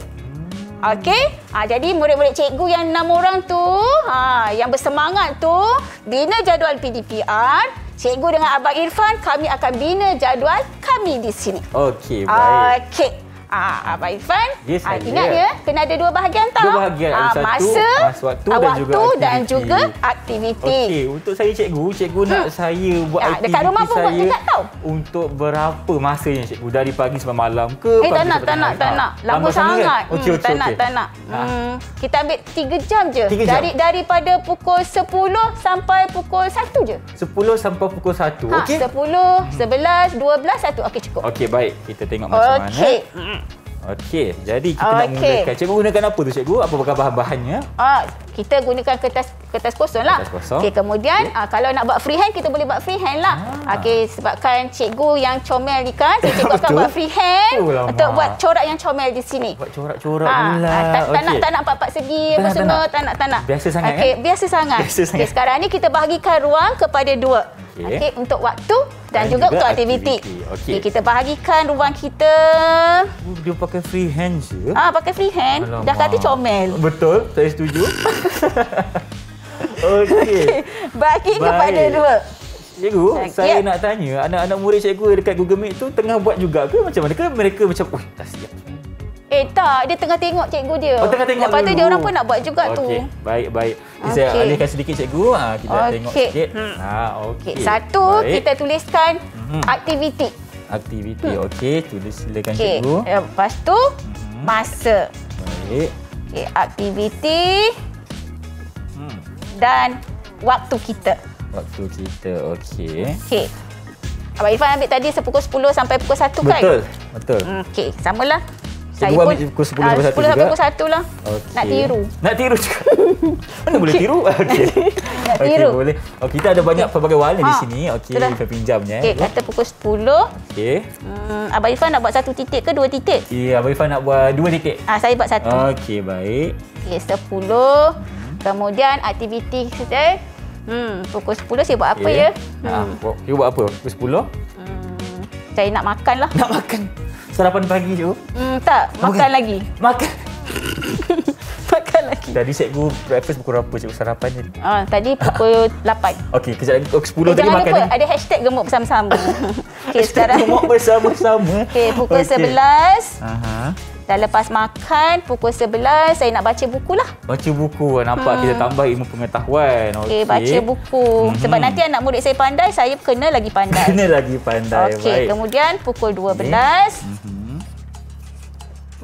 Okey, ha, jadi murid-murid cikgu yang enam orang tu, ha, yang bersemangat tu, bina jadual P D P R. Cikgu dengan Abang Irfan, kami akan bina jadual kami di sini. Okey, baik. Okey, Ah, Abang Irfan, yes, akhirnya dia kena ada dua bahagian tau. Dua bahagian. Ah, satu, masa, masa waktu, dan, waktu juga dan juga aktiviti. Okey, untuk saya cikgu, cikgu hmm. nak saya buat ah, aktiviti dekat rumah pun buat juga tau. Untuk berapa masanya cikgu? Dari pagi sampai malam ke? Eh, tak nak, tak nak, tak nak. Lama sangat. Okey, okey. Tak nak, tak nak. Kita ambil tiga jam je. tiga jam? Dari, daripada pukul sepuluh sampai pukul satu je. sepuluh sampai pukul satu. Ha, okey. sepuluh, sebelas, dua belas, satu. Okey, cukup. Okey, baik. Kita tengok macam mana. Okey. Okey, jadi kita okay. nak menggunakan. Cikgu gunakan apa tu cikgu? Apa bakal bahan-bahannya? Ah, kita gunakan kertas kertas kosong lah. Kertas kosong. Okey, kemudian okay. ah, kalau nak buat freehand, kita boleh buat freehand lah. Ah. Okey, sebabkan cikgu yang comel ni kan, so, cikgu akan buat freehand oh, untuk buat corak yang comel di sini. Buat corak-corak pula. Ah, tak, okay. tak nak tak nak empat-empat segi tak apa tak semua, tak nak tak nak. Biasa sangat okay, kan? biasa sangat. Biasa sangat. Okay, sekarang ni kita bahagikan ruang kepada dua. Okey, okay, untuk waktu dan, dan juga, juga untuk aktiviti. Okey, okay, kita bahagikan ruang kita. Dia pakai free hand je. Ah, pakai free hand. Alamak. Dah kata comel. Betul, saya setuju. Okey. Okay. Bagi kepada dua. Cikgu, okay. saya yep. nak tanya anak-anak murid cikgu dekat Google Meet tu tengah buat juga ke macam mana? Ke mereka macam, "Oi, tak siap." Eh tak, dia tengah tengok cikgu dia. Oh, tengah tengok Lepas tu dia orang pun nak buat juga okay. tu. Okey, baik baik. Okay. Saya alihkan sedikit cikgu. Ha, kita okay. tengok sikit. Hmm. Ha, okey. Okay. Satu, baik. kita tuliskan hmm. aktiviti. Aktiviti. Hmm. Okey, tulis silakan okay. cikgu. Lepas tu hmm. masa. Baik. Okey, aktiviti hmm. dan waktu kita. Waktu kita. Okey. Okey. Abang Irfan ambil tadi sepukul sepuluh sampai pukul satu kan? Betul. Betul. Okey, samalah. Saya pun pukul sepuluh sampai satu juga. sepuluh sampai pukul satu lah. Okay. Nak tiru. Nak tiru juga. Mana boleh tiru? Okey. Nak tiru. Okay, boleh. Okey, kita ada banyak pelbagai warna ha. di sini. Okey, kita pinjamnya. Okey, kata pukul sepuluh. Okey. Hmm, Abang Irfan nak buat satu titik ke dua titik? Ya, yeah, Abang Irfan nak buat dua titik. Ah, ha, saya buat satu. Okey, baik. Okey, sepuluh. Hmm. Kemudian aktiviti kita. Hmm, pukul sepuluh saya buat apa okay. ya? Hmm. Ha, you buat apa? Pukul sepuluh? Hmm, saya nak makan lah. Nak makan. Sarapan pagi tu? Hmm, tak, makan okay. lagi. Makan. Makan lagi. Tadi cikgu breakfast pukul berapa cikgu sarapan tadi? Ah, tadi pukul lapan. Okey, kejap lagi pukul sepuluh eh, tadi makan. Jangan lupa ada hashtag gemuk bersama-sama. Okey, sekarang gemuk bersama-sama. Okey, pukul okay. sebelas. Aha. Dah lepas makan, pukul sebelas, saya nak baca buku lah. Baca buku. Nampak hmm. kita tambah ilmu pengetahuan. Okey, okay, baca buku. Mm -hmm. Sebab nanti anak murid saya pandai, saya kena lagi pandai. Kena lagi pandai. Okey, kemudian pukul dua belas. Okay. Mm -hmm.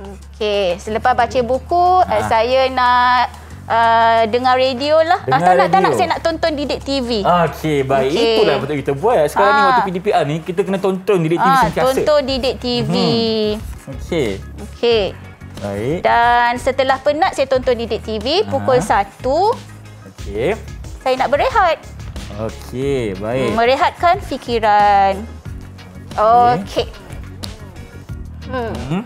Okey, selepas baca buku, ha. saya nak... Uh, dengar radio lah. Dengar ah, tak, radio. Nak, tak nak saya nak tonton Didik T V. Okey, baik. Okay. Itulah patut kita buat. Sekarang ah. ni waktu P D P R ni, kita kena tonton Didik T V ah, sentiasa. Tonton Didik T V. Hmm. Okey. Okey. Baik. Dan setelah penat saya tonton Didik T V, pukul ah. satu. Okey. Saya nak berehat. Okey, baik. Merehatkan fikiran. Okey. Okay. Hmm. Hmm.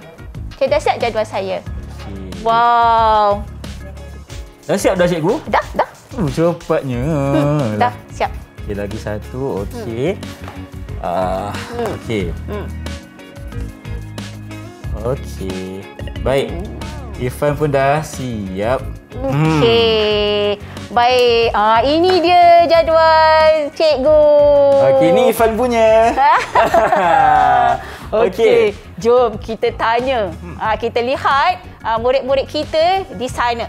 Okay, dah siap jadual saya. Okay. Wow. Dah siap dah cikgu? Dah, dah. Uh, cepatnya. Hmm, dah, siap. Okey, lagi satu. Okey. Hmm. Ah, hmm. okey. Hmm. Okey. Baik. Irfan pun dah siap. Okey. Hmm. Baik. Ah, ini dia jadual cikgu. Okey, ini Irfan punya. Okey. Okay. Jom kita tanya. Hmm. Ah, kita lihat murid-murid ah, kita di sana.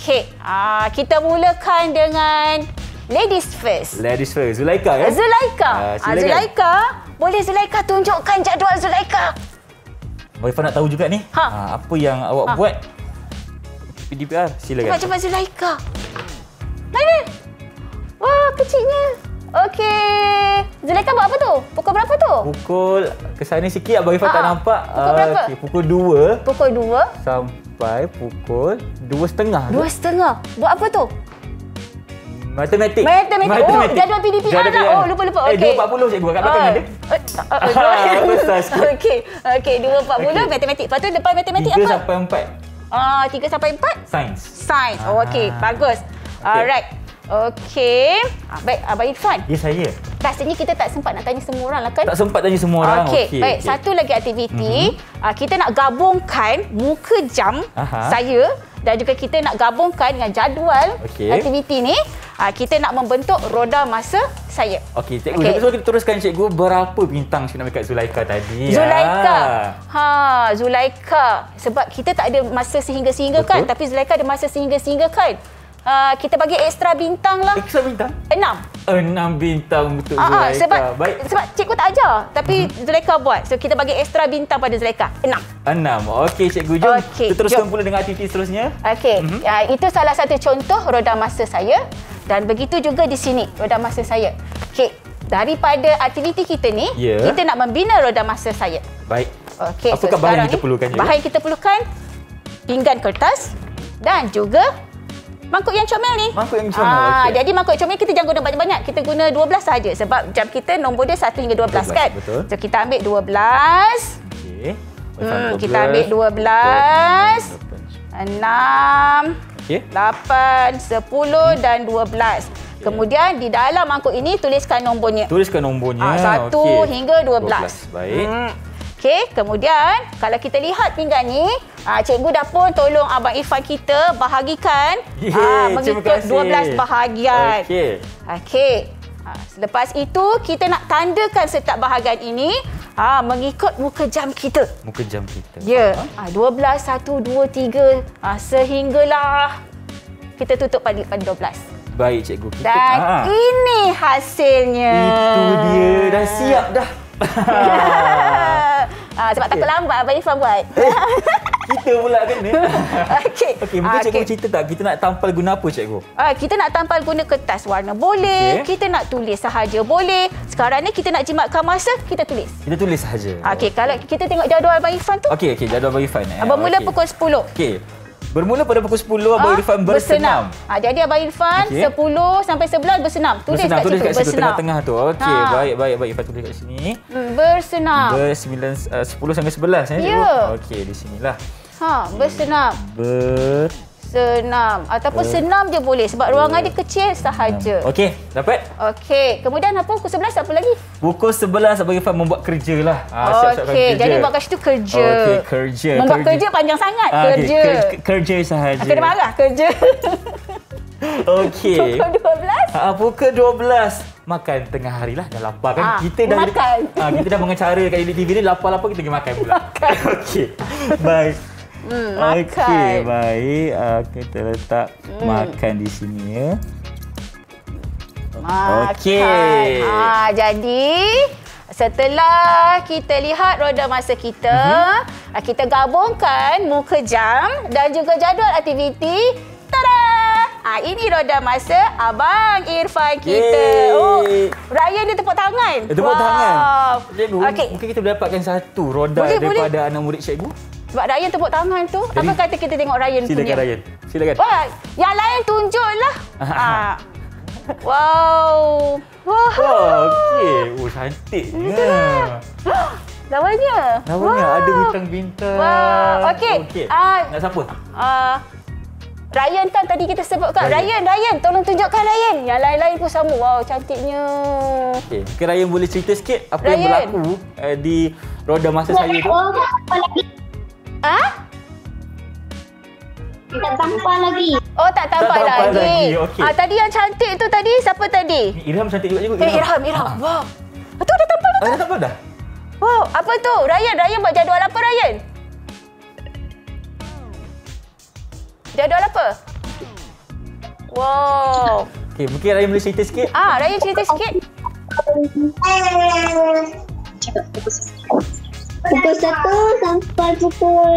Okey, uh, kita mulakan dengan ladies first. Ladies first, Zulaikah kan? Zulaikah. Uh, Zulaikah, boleh Zulaikah tunjukkan jadual Zulaikah? Abang Irfan nak tahu juga ni, ha. uh, apa yang awak ha. buat P D P R, silakan. Cepat-cepat Zulaikah. Mana? Wah, kecilnya. Okey, Zulaikah buat apa tu? Pukul berapa tu? Pukul, kesana sikit Abang Irfan ha. tak nampak. Pukul berapa? Okay, pukul dua. Pukul dua. Sampai. Sampai pukul dua setengah. dua setengah. Buat apa tu? Matematik. Matematik. Matematik. Oh, jadual P D P R lah. Oh, lupa-lupa. Okey. Eh, dua empat puluh cikgu kat belakang ada. Okey. Okey, dua empat puluh matematik. Lepas tu lepas matematik apa? tiga sampai empat. Ah, tiga sampai empat? Sains. Sains. Oh, okey. Bagus. Alright. Okey. Baik, Abang Irfan. Ya, saya. rasanya kita tak sempat nak tanya semua orang lah kan? Tak sempat tanya semua orang. Okey, okay, baik. Okay. Satu lagi aktiviti, mm-hmm. uh, kita nak gabungkan muka jam Aha. saya dan juga kita nak gabungkan dengan jadual okay. aktiviti ni. Uh, kita nak membentuk roda masa saya. Okey, cikgu. Okay. So, kita teruskan cikgu, berapa bintang cikgu nak berikan Zulaikah tadi? Zulaikah. Ha, ha Zulaikah. Sebab kita tak ada masa sehingga-sehingga kan? Tapi Zulaikah ada masa sehingga-sehingga kan? Uh, kita bagi ekstra bintang lah. Ekstra bintang? Enam. Enam bintang untuk Aa, Zulaikah. Sebab, baik. sebab cikgu tak ajar. Tapi mm-hmm. Zulaikah buat. So, kita bagi ekstra bintang pada Zulaikah. Enam. Enam. Okey, cikgu. Jom. Okay, kita teruskan jom. pula dengan aktiviti seterusnya. Okey. Mm-hmm. uh, itu salah satu contoh roda masa saya. Dan begitu juga di sini, roda masa saya. Okey. Daripada aktiviti kita ni, yeah. kita nak membina roda masa saya. Baik. Okey. Apakah so, bahan kita perlukan? Bahan yang kita perlukan, pinggan kertas dan juga mangkuk yang comel ni. Mangkuk yang comel. Aa, okay. Jadi mangkuk comel kita jangan guna banyak-banyak. Kita guna dua belas saja sebab jam kita nombor dia satu hingga dua belas, dua belas kan. Betul. So kita ambil dua belas. Okey. Hmm, kita ambil dua belas, enam, lapan, sepuluh dan dua belas. Okay. Kemudian di dalam mangkuk ini tuliskan nombornya. Tuliskan nombornya. Aa, satu hingga dua belas. Baik. Hmm. Okey, kemudian kalau kita lihat pinggan ni, ah, cikgu dah pun tolong Abang Irfan kita bahagikan Yeay, ah, mengikut dua belas bahagian. Okey. Okey. Ah, selepas itu kita nak tandakan setiap bahagian ini ah, mengikut muka jam kita. Muka jam kita. Ya. Ah, dua belas, satu, dua, tiga ah, sehinggalah kita tutup pada pada dua belas. Baik cikgu kita. Dan ah. ini hasilnya. Itu dia, dah siap dah. Ah, sebab okay. takut lambat Abang Irfan buat. Eh, kita pula kan ni. Okey. Okey, mungkin okay. cikgu cerita tak kita nak tampal guna apa cikgu? Ah, kita nak tampal guna kertas warna boleh, okay. kita nak tulis sahaja boleh. Sekarang ni kita nak jimatkan masa, kita tulis. Kita tulis sahaja. Okey, kalau kita tengok jadual Abang Irfan tu. Okey, okey, jadual Abang Irfan eh. Abang mula okay. pukul sepuluh. Okey. Bermula pada pukul sepuluh, Abang ha? Irfan bersenam. bersenam. Ha, jadi Abang Irfan okay. sepuluh sampai sebelas bersenam. Tulis bersenam, kat tulis situ, kat situ tengah-tengah tu. Okey, ha. baik baik baik Irfan tulis kat sini. Bersenam. Ber sembilan, sepuluh sampai sebelas eh. Ya. Okey, di sinilah. Ha, bersenam. Ber senam ataupun Ber... senam je boleh sebab ruangan dia kecil sahaja. Okey, dapat? Okey. Kemudian apa pukul sebelas apa lagi? Pukul sebelas Abang Irfan membuat kerjalah. Ah, siap-siap kerja. Okey, jadi buat kat situ kerja. Okey, kerja. Membuat kerja, kerja panjang sangat. Ah, kerja. Okay. Kerja sahaja. Kena marah kerja. Okey. Pukul dua belas? Ah, pukul dua belas. Makan tengah hari lah, dah lapar kan? Ha, kita dah makan. Ah, kita dah mengacara kat Didik T V ni, lapar-lapar kita pergi makan pula. Makan. Okey. Bye. Hmm, okey, baik. Uh, kita letak hmm. makan di sini ya. Okey. Ah, jadi setelah kita lihat roda masa kita, uh-huh. kita gabungkan muka jam dan juga jadual aktiviti. Tada! Ah, ini roda masa Abang Irfan kita. Yeay. Oh, Ryan dia tepuk tangan. Dia tepuk wow. tangan. Cikgu, okay. mungkin kita boleh dapatkan satu roda boleh, daripada boleh. anak murid cikgu. Sebab Ryan tepuk tangan tu, jadi, apa kata kita tengok Ryan silakan punya? Ryan. Silakan Ryan, silakan. Yang lain tunjuklah. ah. Wow. Wah, wow, okey. Oh, cantiknya. Lawannya. Lawannya wow. ada bintang-bintang. Wow, okey. Okay. Uh, Nak siapa? Uh, Ryan kan tadi kita sebut kan. Ryan. Ryan, Ryan, tolong tunjukkan Ryan. Yang lain-lain pun sama. Wow, cantiknya. Okey, mungkin Ryan boleh cerita sikit apa Ryan. yang berlaku uh, di roda masa saya tu? Ha? Tak tampak lagi. Oh, tak tampak, tak tampak lagi. lagi. Okay. Ah, tadi yang cantik tu tadi, siapa tadi? Ilham cantik juga cikgu. Eh, Ilham, Ilham. Ah. Wow. Ah, tu dah tampak dah. Ah, dah tampak dah. Wow, apa tu? Ryan, Ryan buat jadual apa Ryan? Jadual apa? Wow. Okey, mungkin Ryan boleh cerita sikit. Ah, Ryan cerita sikit. Pukul satu sampai pukul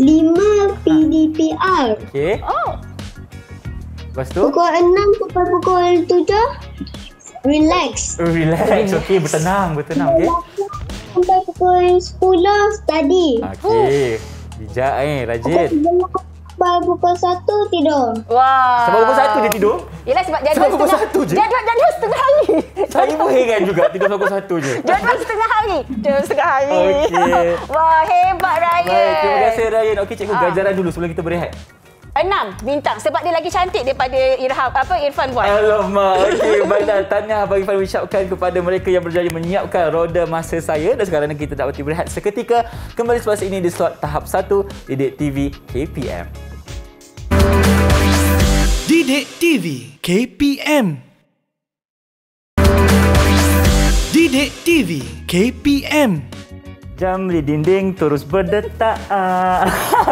lima P D P R. Okey. Oh. Lepas tu? Pukul enam sampai pukul tujuh relax. Relax. Okey, bertenang, bertenang. Okey. Sampai pukul sepuluh study. Okey. Bijak eh, rajin. Sampai pukul satu tidur. Wah. Sampai pukul satu dia tidur? Yelah sebab jadual setengah, pukul satu je. Jadual, jadual setengah hari. Saya pun heran juga tidur pukul satu je. Jadual setengah hari. Jadual setengah hari. Okay. Wah, hebat Ryan. Baik, terima kasih Ryan. Okey, cikgu, ha. gajaran dulu sebelum kita berehat. Enam bintang sebab dia lagi cantik daripada Irham apa Irfan buat. Alamak. Okey, baiklah, tahniah bagi Irfan ucapkan kepada mereka yang berjaya menyiapkan roda masa saya, dan sekarang kita dapat berehat seketika. Kembali selepas ini di slot tahap satu Didik T V K P M. Didik T V K P M. Didik T V K P M. Jam di dinding terus berdetak.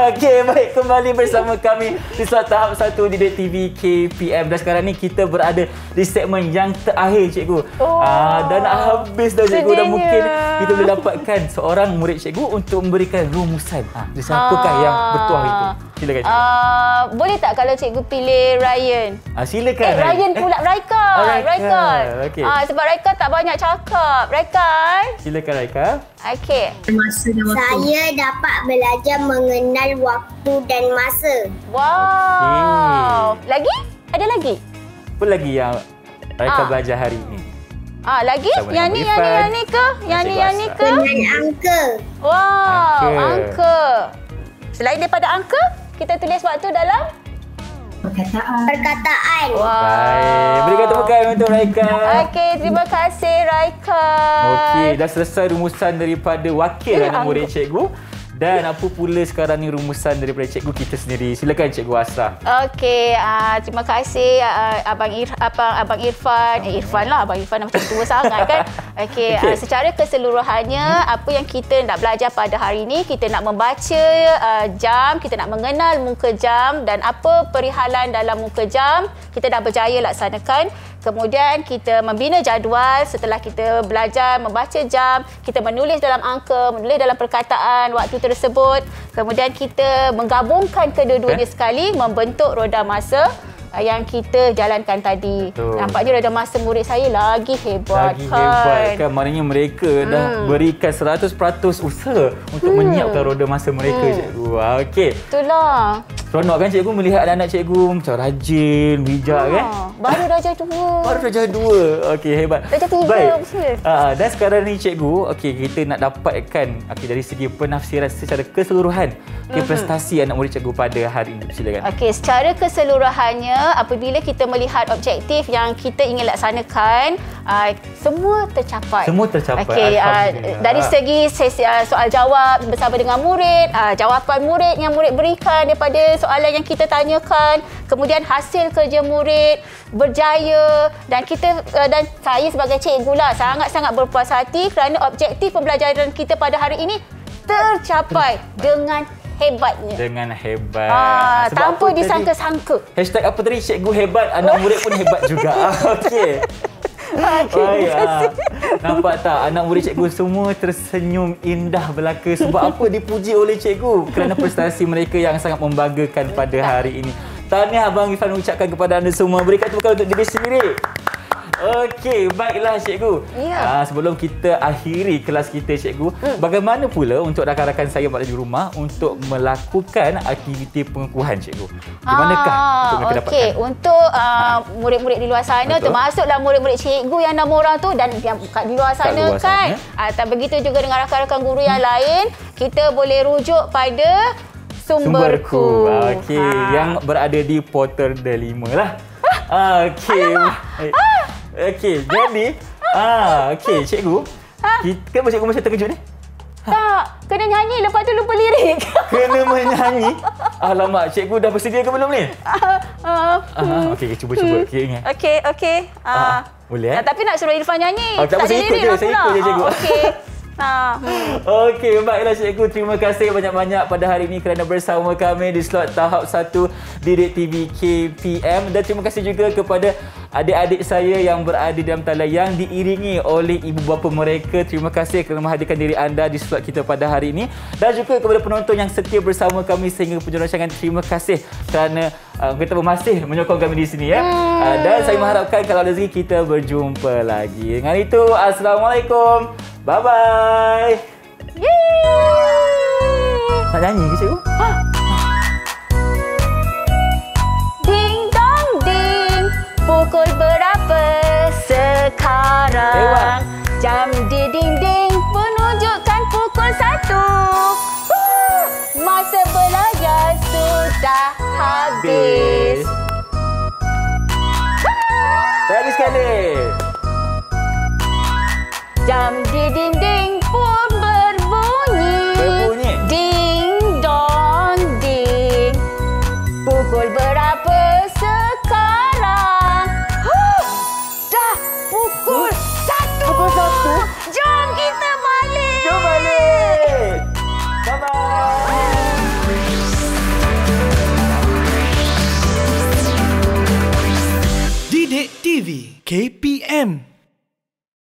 Okey, baik, kembali bersama kami di slot tahap satu di Didik T V K P M. Dan sekarang ni kita berada di segmen yang terakhir, cikgu. Oh, Aa, dan habis dah, cikgu. Sedihnya. Dan mungkin kita boleh dapatkan seorang murid cikgu untuk memberikan rumusan. Ha, siapakah yang bertuah itu? Silakan, cikgu. Aa, boleh tak kalau cikgu pilih Ryan? Aa, silakan. Eh, Ryan, Ryan pula. Eh. Raikal. Ah, Raikal. Raikal. Okay. Aa, sebab Raikal tak banyak cakap. Raikal. Silakan, Raikal. Okey. Masa dan waktu. Saya dapat belajar mengenal waktu dan masa. Wow. Okay. Lagi? Ada lagi? Apa lagi yang Raikal Aa. belajar hari ini? Ah, lagi? Yang ni, yang ni, yang ni ke? Yang ni, yang ni ke? Dengan angka. Wow, angka. angka. Selain daripada angka, kita tulis waktu dalam? Perkataan. Perkataan. Wow. Baik. Berikan tepukan untuk Raikal. Okey, terima kasih Raikal. Okey, dah selesai rumusan daripada wakil eh, dan murid cikgu. Dan apa pula sekarang ni rumusan daripada cikgu kita sendiri. Silakan Cikgu Asra. Okey, uh, terima kasih uh, Abang, Ir, Abang, Abang Irfan. Eh, Irfan lah. Abang Irfan macam tua sangat kan. Okey, okay. uh, secara keseluruhannya, apa yang kita nak belajar pada hari ini, kita nak membaca uh, jam, kita nak mengenal muka jam dan apa perihalan dalam muka jam, kita dah berjaya laksanakan. Kemudian kita membina jadual setelah kita belajar membaca jam, kita menulis dalam angka, menulis dalam perkataan waktu tersebut. Kemudian kita menggabungkan kedua-duanya okay. sekali membentuk roda masa yang kita jalankan tadi. Betul. Nampaknya roda masa murid saya lagi hebat. Lagi kan? hebat kan. Maknanya mereka hmm. dah berikan seratus peratus usaha untuk hmm. menyiapkan roda masa mereka, hmm. cikgu. Okey. Itulah. Seronok kan cikgu melihat anak-anak cikgu macam rajin, bijak ha, kan? Baru darjah dua. Baru darjah dua. Okey, hebat. Darjah tiga. Baik. Aa, dan sekarang ni cikgu, okey, kita nak dapatkan okey dari segi penafsiran secara keseluruhan okay, hmm. prestasi anak murid cikgu pada hari ini. Silakan. Okey, secara keseluruhannya apabila kita melihat objektif yang kita ingin laksanakan, uh, semua tercapai. Semua tercapai. Okay, uh, dari segi sesi, uh, soal jawab bersama dengan murid, uh, jawapan murid yang murid berikan daripada soalan yang kita tanyakan, kemudian hasil kerja murid berjaya, dan kita uh, dan saya sebagai cikgu lah sangat-sangat berpuas hati kerana objektif pembelajaran kita pada hari ini tercapai dengan hebatnya. Dengan hebat. Aa, tanpa disangka-sangka. Hashtag apa tadi? Cikgu hebat, anak murid pun hebat juga. Okey. Okay, ah. Nampak tak? Anak murid cikgu semua tersenyum indah belaka sebab apa dipuji oleh cikgu kerana prestasi mereka yang sangat membanggakan pada hari ini. Tahniah Abang Irfan ucapkan kepada anda semua. Berikan tepukan untuk diri sendiri. Okey, baiklah cikgu. Ya. Aa, sebelum kita akhiri kelas kita cikgu, hmm. bagaimana pula untuk rakan-rakan saya berada di rumah untuk melakukan aktiviti pengukuhan cikgu? Di manakah untuk mereka okay. dapatkan? Okey, untuk murid-murid uh, di luar sana, betul. Termasuklah murid-murid cikgu yang enam orang tu dan yang di luar sana luar kan. Sana. Aa, begitu juga dengan rakan-rakan guru yang hmm. lain, kita boleh rujuk pada sumberku. sumberku. Okey, yang berada di portal delima lah. Okey. Okey, jadi ah okey cikgu. Ha? Kita kenapa cikgu masih terkejut ni? Ha. Tak, kena nyanyi lepas tu lupa lirik. Kena menyanyi. Alamak, cikgu dah bersedia ke belum ni? Ah. Uh, uh, okey, cuba cuba. Okey ingat. Okey, okey. Ah. Boleh eh? Nah, tapi nak suruh Irfan nyanyi. Oh, tak boleh ikut je, saya ikut je cikgu. Ah, okey. Ha. Okey, baiklah cikgu. Terima kasih banyak-banyak pada hari ini kerana bersama kami di slot tahap satu Didik T V K P M. Dan terima kasih juga kepada adik-adik saya yang berada dalam talian yang diiringi oleh ibu bapa mereka. Terima kasih kerana menghadirkan diri anda di slot kita pada hari ini. Dan juga kepada penonton yang setia bersama kami sehingga penjuru rancangan, terima kasih kerana uh, kita masih menyokong kami di sini ya. Hmm. Uh, dan saya mengharapkan kalau ada rezeki kita berjumpa lagi. Dengan itu, assalamualaikum. Bye bye. Yeay. Nak nyanyi ke cikgu? Ha. Ding dong ding. Pukul berapa sekarang? Ewa. Jam di ding ding menunjukkan pukul satu. Masa belajar sudah habis. habis. Lagi sekali. Jam di dinding pun berbunyi. Berbunyi. Ding dong ding. Pukul berapa sekarang? Huh, dah pukul huh? satu. Pukul satu. Jom kita balik. Jom balik. Bye bye. Didik T V K P M.